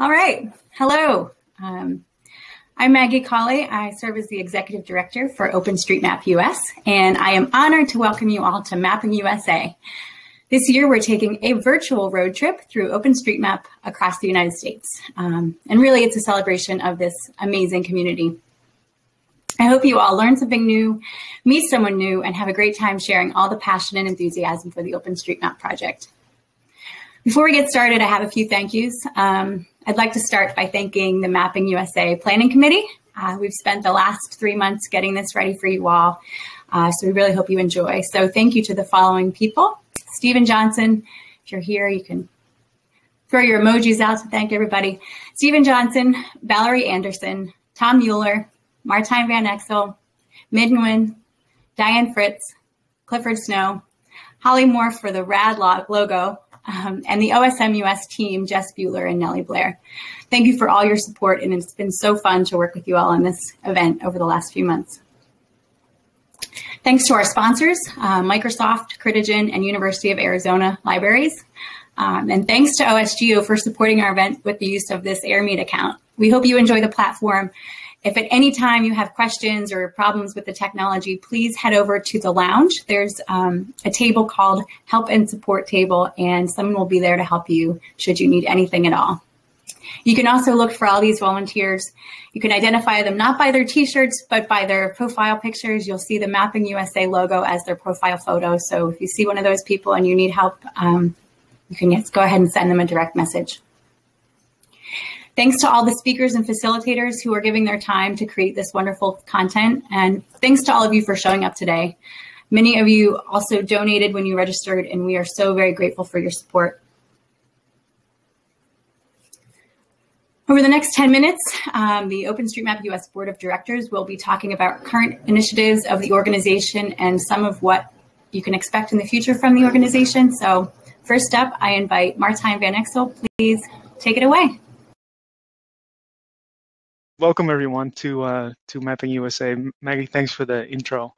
All right. Hello. I'm Maggie Cawley. I serve as the Executive Director for OpenStreetMap US, and I am honored to welcome you all to Mapping USA. This year, we're taking a virtual road trip through OpenStreetMap across the United States. And really, it's a celebration of this amazing community. I hope you all learn something new, meet someone new, and have a great time sharing all the passion and enthusiasm for the OpenStreetMap project. Before we get started, I have a few thank yous. I'd like to start by thanking the Mapping USA Planning Committee. We've spent the last 3 months getting this ready for you all, so we really hope you enjoy. So thank you to the following people. Steven Johnson, if you're here, you can throw your emojis out to thank everybody. Steven Johnson, Valerie Anderson, Tom Mueller, Martijn van Exel, Minh Nguyễn, Diane Fritz, Clifford Snow, Holly Moore for the RAD logo, and the OSMUS team, Jess Buehler and Nellie Blair. Thank you for all your support, and it's been so fun to work with you all on this event over the last few months. Thanks to our sponsors, Microsoft, Critigen, and University of Arizona Libraries. And thanks to OSGEO for supporting our event with the use of this AirMeet account. We hope you enjoy the platform. If at any time you have questions or problems with the technology, please head over to the lounge. There's a table called Help and Support Table, and someone will be there to help you should you need anything at all. You can also look for all these volunteers. You can identify them not by their t-shirts, but by their profile pictures. You'll see the Mapping USA logo as their profile photo. So if you see one of those people and you need help, you can just go ahead and send them a direct message. Thanks to all the speakers and facilitators who are giving their time to create this wonderful content. And thanks to all of you for showing up today. Many of you also donated when you registered, and we are so very grateful for your support. Over the next 10 minutes, the OpenStreetMap US Board of Directors will be talking about current initiatives of the organization and some of what you can expect in the future from the organization. So first up, I invite Martijn van Exel. Please take it away. Welcome everyone to Mapping USA. Maggie, thanks for the intro.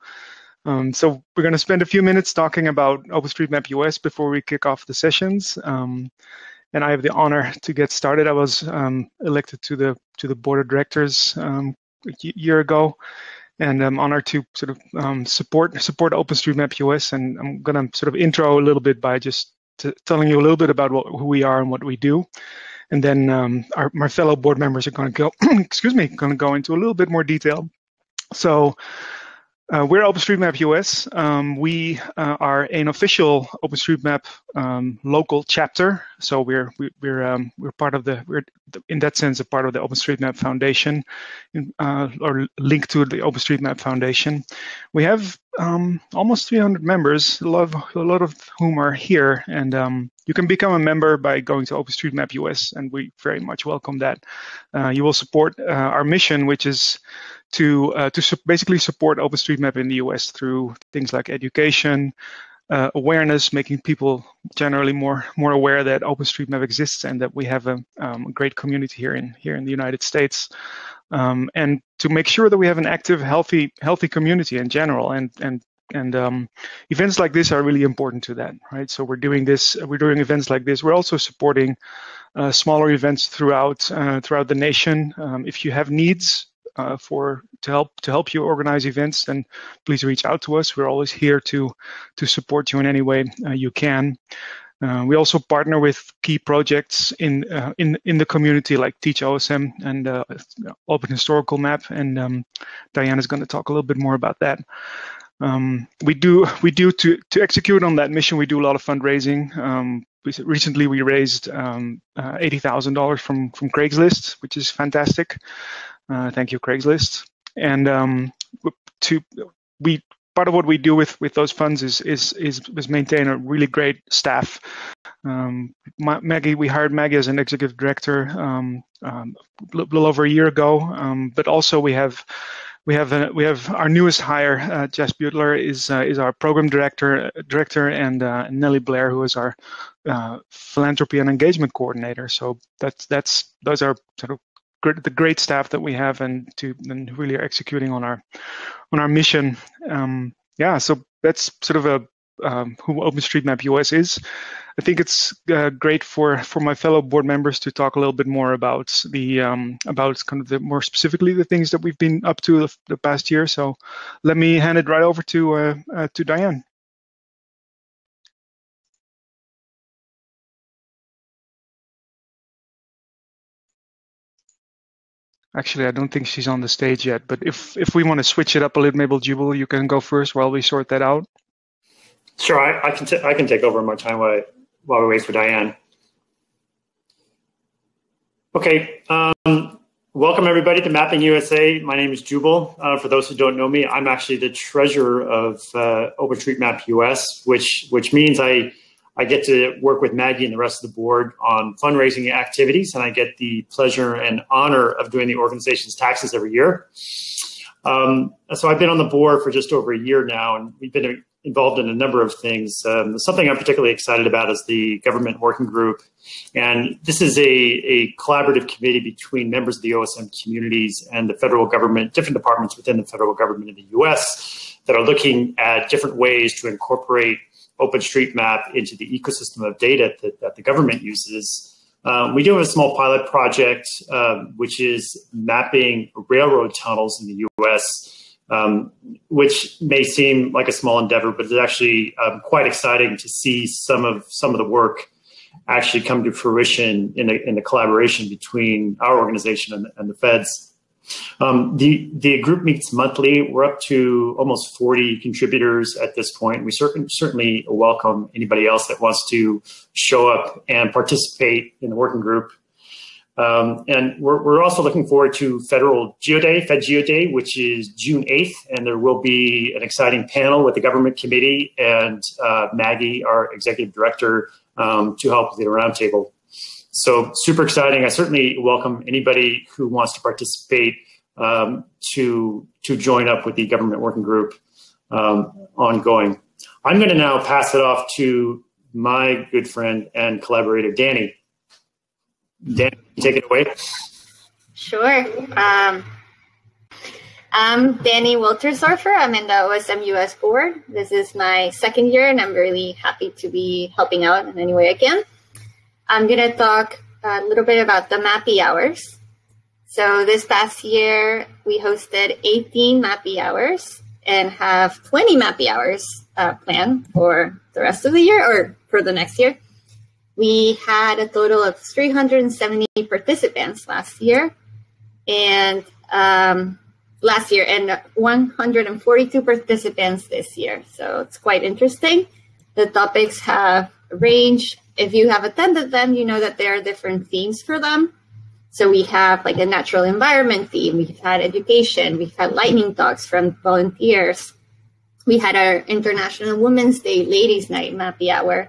So we're going to spend a few minutes talking about OpenStreetMap US before we kick off the sessions. And I have the honor to get started. I was elected to the board of directors a year ago, and I'm honored to sort of support OpenStreetMap US. And I'm going to sort of intro a little bit by just telling you a little bit about who we are and what we do, and then my fellow board members are going to go going to go into a little bit more detail. So. We're OpenStreetMap US. We are an official OpenStreetMap local chapter. So we're part of the in that sense a part of the OpenStreetMap Foundation, or linked to the OpenStreetMap Foundation. We have almost 300 members, a lot of whom are here, and you can become a member by going to OpenStreetMap US, and we very much welcome that. You will support our mission, which is to basically support OpenStreetMap in the US through things like education, awareness, making people generally more aware that OpenStreetMap exists and that we have a great community here in the United States, and to make sure that we have an active, healthy community in general. And events like this are really important to that, right? So we're doing events like this. We're also supporting smaller events throughout the nation. If you have needs to help you organize events, then please reach out to us. We're always here to support you in any way you can. We also partner with key projects in the community, like Teach OSM and OpenHistoricalMap, and Diana's going to talk a little bit more about that. To execute on that mission, we do a lot of fundraising. Recently, we raised $80,000 from Craigslist, which is fantastic. Thank you, Craigslist. And part of what we do with those funds is maintain a really great staff. We hired Maggie as an executive director a little over a year ago. But also we have our newest hire, Jess Butler, is our program director, and Nellie Blair, who is our philanthropy and engagement coordinator. So those are sort of the great staff that we have, and really are executing on our mission. Yeah, so that's sort of who OpenStreetMap US is. I think it's great for my fellow board members to talk a little bit more about the more specifically the things that we've been up to the past year. So let me hand it right over to Diane. Actually, I don't think she's on the stage yet, but if we want to switch it up a little, Mabel Jubal, you can go first while we sort that out. Sure, I can take over more time while we wait for Diane. Okay, welcome everybody to Mapping USA. My name is Jubal. For those who don't know me, I'm actually the treasurer of OpenStreetMap US, which means I get to work with Maggie and the rest of the board on fundraising activities, and I get the pleasure and honor of doing the organization's taxes every year. So I've been on the board for just over a year now, and we've been involved in a number of things. Something I'm particularly excited about is the government working group. And this is a collaborative committee between members of the OSM communities and the federal government, different departments within the federal government in the US that are looking at different ways to incorporate OpenStreetMap into the ecosystem of data that the government uses. We do have a small pilot project, which is mapping railroad tunnels in the US, which may seem like a small endeavor, but it's actually quite exciting to see some of the work actually come to fruition in the collaboration between our organization and the feds. The group meets monthly. We're up to almost 40 contributors at this point. We certainly welcome anybody else that wants to show up and participate in the working group. And we're also looking forward to Fed Geo Day, which is June 8th, and there will be an exciting panel with the government committee and Maggie, our executive director, to help with the roundtable. So super exciting. I certainly welcome anybody who wants to participate to join up with the government working group ongoing. I'm going to now pass it off to my good friend and collaborator, Dani. Dani, take it away. Sure. I'm Dani Waltersdorfer. I'm in the OSMUS board. This is my second year, and I'm really happy to be helping out in any way I can. I'm going to talk a little bit about the Mappy hours. So this past year, we hosted 18 Mappy hours and have 20 Mappy hours planned for the rest of the year or for the next year. We had a total of 370 participants last year and 142 participants this year. So it's quite interesting. The topics have range. If you have attended them, you know that there are different themes for them. So we have like a natural environment theme. We've had education. We've had lightning talks from volunteers. We had our International Women's Day Ladies Night Mappy Hour,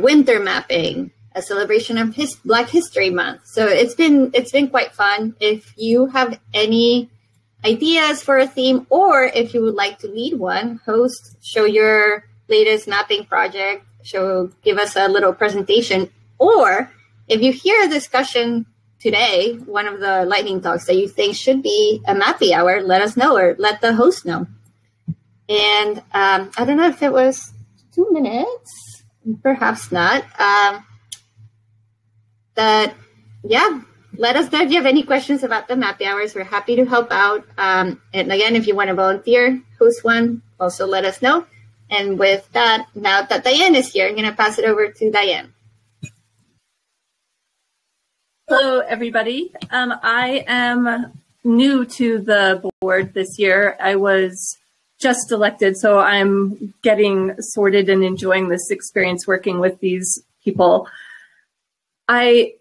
winter mapping, a celebration of Black History Month. So it's been quite fun. If you have any ideas for a theme, or if you would like to lead one, host, show your latest mapping project, give us a little presentation, or if you hear a discussion today, one of the lightning talks that you think should be a Mappy hour, let us know or let the host know. And I don't know if it was 2 minutes, perhaps not. Let us know if you have any questions about the Mappy hours. We're happy to help out. And again, if you want to volunteer, host one, also let us know. And with that, now that Diane is here, I'm going to pass it over to Diane. Hello, everybody. I am new to the board this year. I was just elected, so I'm getting sorted and enjoying this experience working with these people. I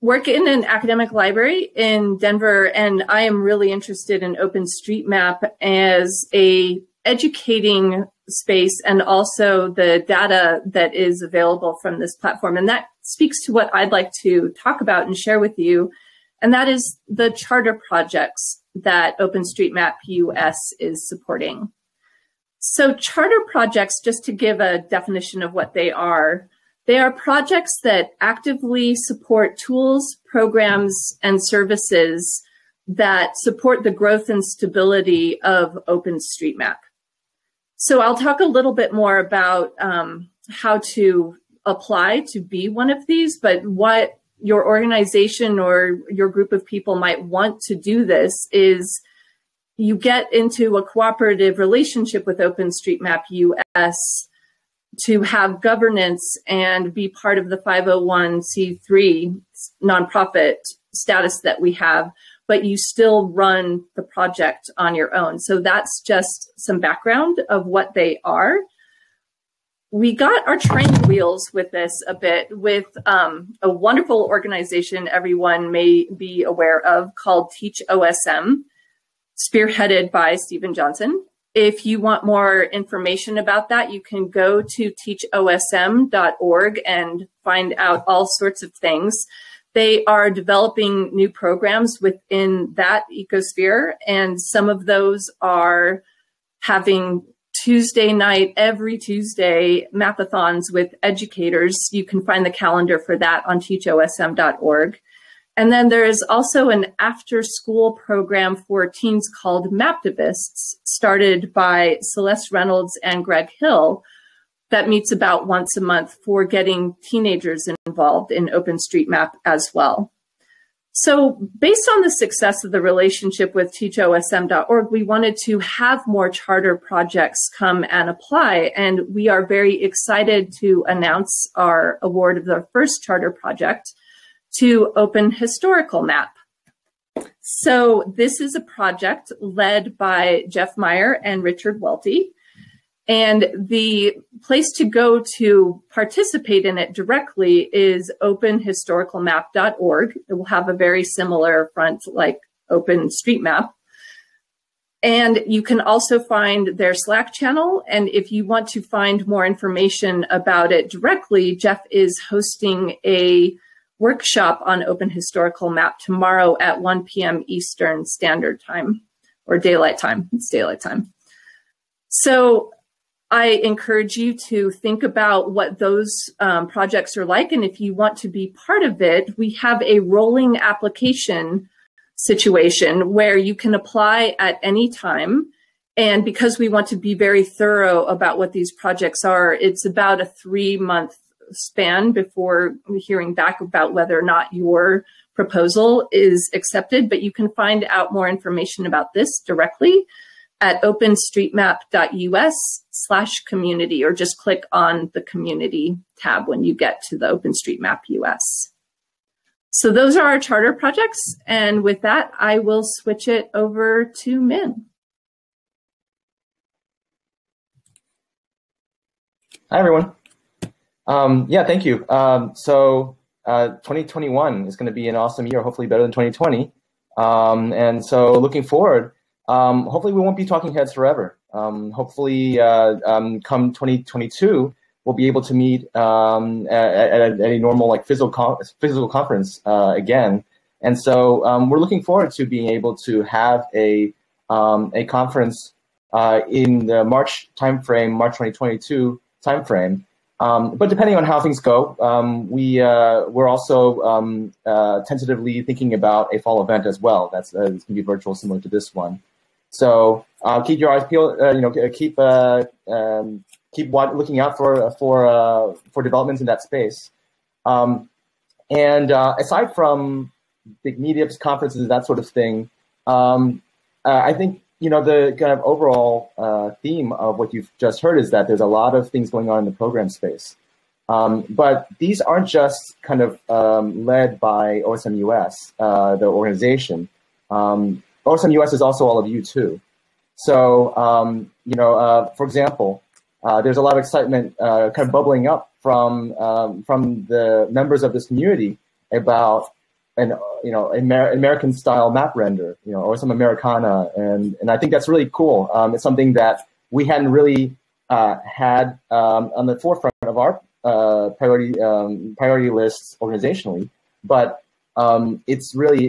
work in an academic library in Denver, and I am really interested in OpenStreetMap as a educating space and also the data that is available from this platform. And that speaks to what I'd like to talk about and share with you. And that is the charter projects that OpenStreetMap US is supporting. So charter projects, just to give a definition of what they are projects that actively support tools, programs, and services that support the growth and stability of OpenStreetMap. So I'll talk a little bit more about how to apply to be one of these, but what your organization or your group of people might want to do this is you get into a cooperative relationship with OpenStreetMap US to have governance and be part of the 501c3 nonprofit status that we have, but you still run the project on your own. So that's just some background of what they are. We got our train wheels with this a bit with a wonderful organization everyone may be aware of called Teach OSM, spearheaded by Steven Johnson. If you want more information about that, you can go to teachosm.org and find out all sorts of things. They are developing new programs within that ecosphere, and some of those are having Tuesday night, every Tuesday, mapathons with educators. You can find the calendar for that on teachosm.org. And then there is also an after-school program for teens called Maptivists, started by Celeste Reynolds and Greg Hill, that meets about once a month for getting teenagers involved in OpenStreetMap as well. So based on the success of the relationship with teachosm.org, we wanted to have more charter projects come and apply, and we are very excited to announce our award of the first charter project to OpenHistoricalMap. So this is a project led by Jeff Meyer and Richard Welty. And the place to go to participate in it directly is openhistoricalmap.org. It will have a very similar front like OpenStreetMap. And you can also find their Slack channel. And if you want to find more information about it directly, Jeff is hosting a workshop on OpenHistoricalMap tomorrow at 1 p.m. Eastern Standard Time, or Daylight Time. It's Daylight Time. So I encourage you to think about what those projects are like, and if you want to be part of it, we have a rolling application situation where you can apply at any time. And because we want to be very thorough about what these projects are, it's about a 3-month span before hearing back about whether or not your proposal is accepted. But you can find out more information about this directly at openstreetmap.us/community, or just click on the community tab when you get to the OpenStreetMap US. So those are our charter projects. And with that, I will switch it over to Minh. Hi, everyone. Yeah, thank you. 2021 is going to be an awesome year, hopefully better than 2020. And so looking forward, hopefully we won't be talking heads forever. Hopefully come 2022, we'll be able to meet at a normal like physical conference again. And so we're looking forward to being able to have a conference in the March timeframe, March 2022 timeframe. But depending on how things go, we're also tentatively thinking about a fall event as well. That's it's going to be virtual, similar to this one. So keep your eyes peeled. Keep looking out for developments in that space. And aside from big meetups, conferences, that sort of thing, I think, you know, the kind of overall theme of what you've just heard is that there's a lot of things going on in the program space. But these aren't just kind of led by OSMUS, the organization. OSMUS is also all of you too. So, for example, there's a lot of excitement kind of bubbling up from the members of this community about American style map render, or some Americana, and I think that's really cool. It's something that we hadn't really had on the forefront of our priority lists organizationally, but it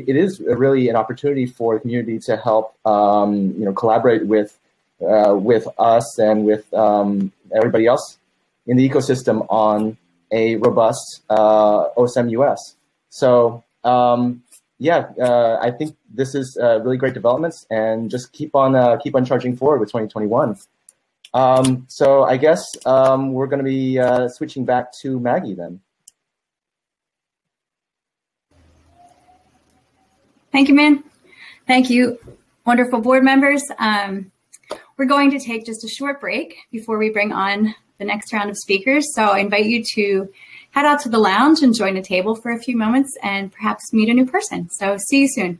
is really an opportunity for the community to help collaborate with us and with everybody else in the ecosystem on a robust OSMUS. So. I think this is really great developments, and just keep on charging forward with 2021. So I guess we're going to be switching back to Maggie then. Thank you, Minh. Thank you, wonderful board members. We're going to take just a short break before we bring on the next round of speakers. So I invite you to head out to the lounge and join a table for a few moments and perhaps meet a new person. So see you soon.